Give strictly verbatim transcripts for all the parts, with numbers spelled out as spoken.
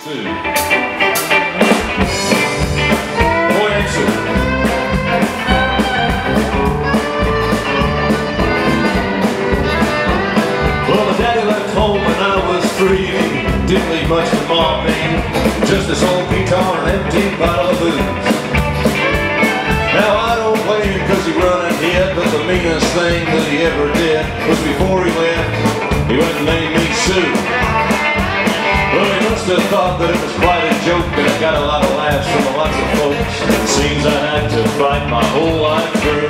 Well, my daddy left home when I was three. Didn't leave much for Mom and me. Just this old guitar and empty bottle of booze. Now I don't blame him cause he run and hit, but the meanest thing that he ever did was before he left, he went and made me sue. Well, he must have thought that it was quite a joke, and I got a lot of laughs from lots of folks. It seems I had to fight my whole life through.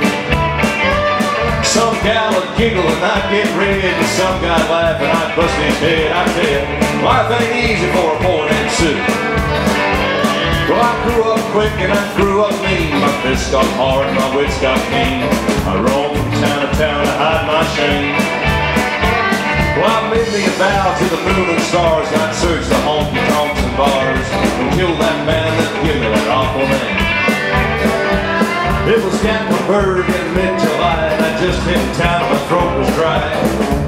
Some gal would giggle and I'd get red, and some guy laugh and I'd bust his head. I said, life ain't easy for a boy named Sue. Well, I grew up quick and I grew up mean. My fists got hard and my wits got keen. I roamed from town to town to hide my shame. Well, I made me a vow to the moon and stars, and I'd search the honky tonks and bars and kill that man that gave me that awful name. It was Gatlinburg in mid-July, and I just hit town, my throat was dry.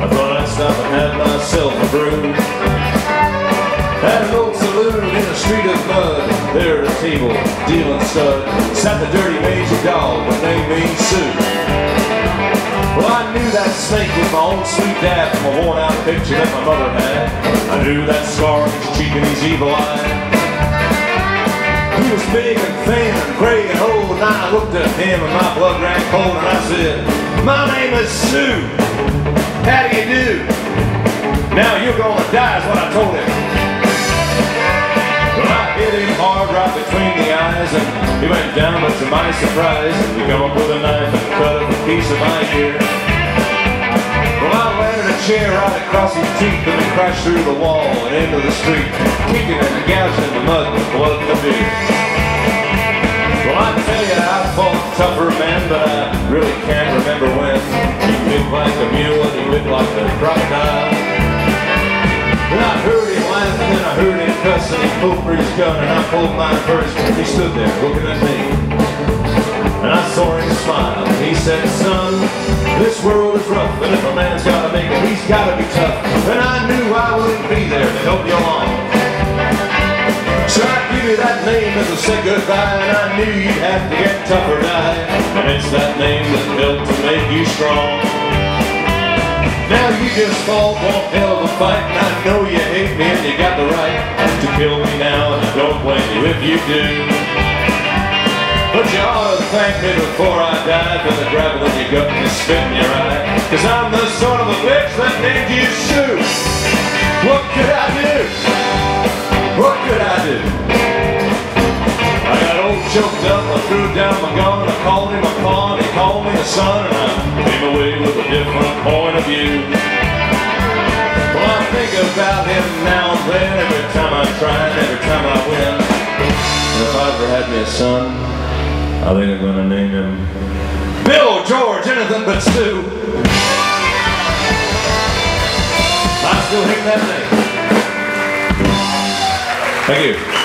I thought I'd stop and have myself a brew. At an old saloon in a street of mud, there at a table, dealing stud, sat the dirty major dog by name being Sue. Well, I knew that snake was my own sweet dad from a worn-out picture that my mother had. I knew that scar on his cheek and his evil eye. He was big and thin and gray and old, and I looked at him and my blood ran cold, and I said, my name is Sue. How do you do? Now you're gonna die is what I told him. Well, I hit him hard right between the eyes, and he went down, but to my surprise, he come up with a knife and cut a piece of my ear. Well, I landed a chair right across his teeth, and he crashed through the wall and into the street, kicking and gouging the mud with blood to beat. Well, I tell you, I fought tougher men, but I really can't remember when. He whipped like a mule and he whipped like a crocodile. And I heard him laughing and I heard him cussing. He pulled for his gun and I pulled mine first. He stood there looking at me. And I saw him smile, and he said, son, this world is rough, and if a man's gotta make it, he's gotta be tough. And I knew I wouldn't be there to help you along. So I give you that name as a said goodbye, and I knew you'd have to get tough or die. And it's that name that helped to make you strong. Now you just fought one hell of a fight, and I know you hate me, and you got the right to kill me now, and I don't blame you if you do. But you ought to thank me before I die for the gravel in your gut and the spit in your eye. Cause I'm the son of a bitch that made you shoot. What could I do? What could I do? I got old choked up, I threw down my gun, I called him a pawn, he called me a son, and I came away with a different point of view. Well, I think about him now and then, every time I try and every time I win. And if I ever had me a son, I think I'm gonna name him Bill, George, anything but Sue. I still hate that name. Thank you.